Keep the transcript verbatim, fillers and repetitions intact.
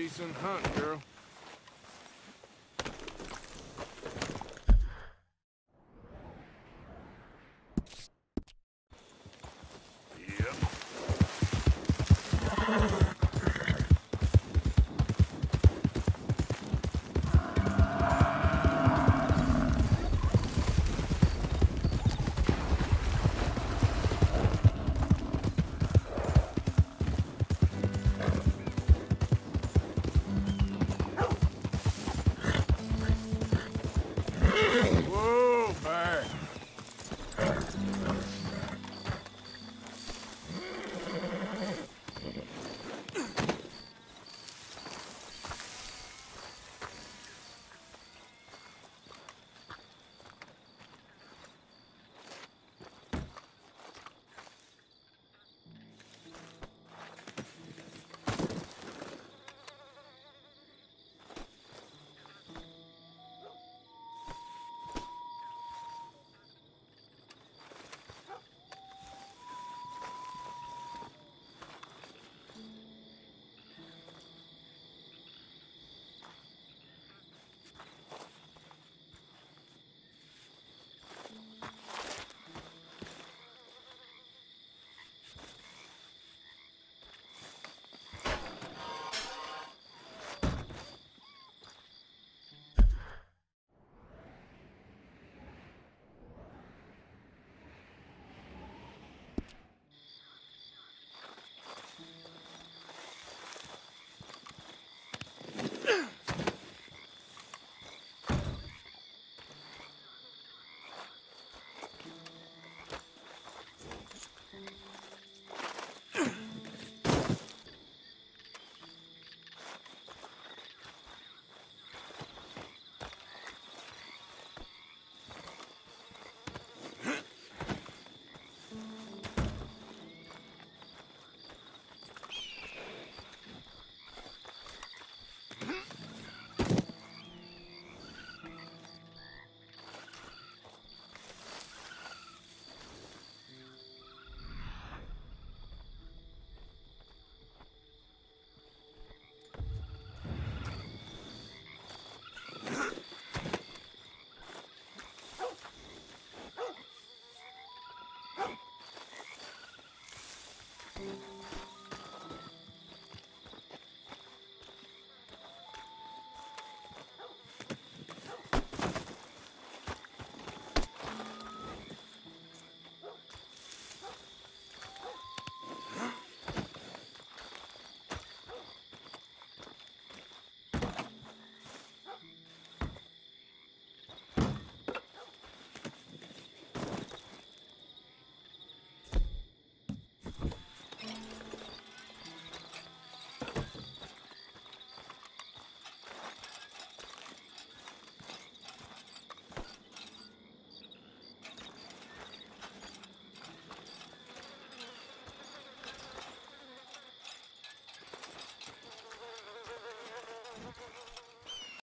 Decent hunt, girl.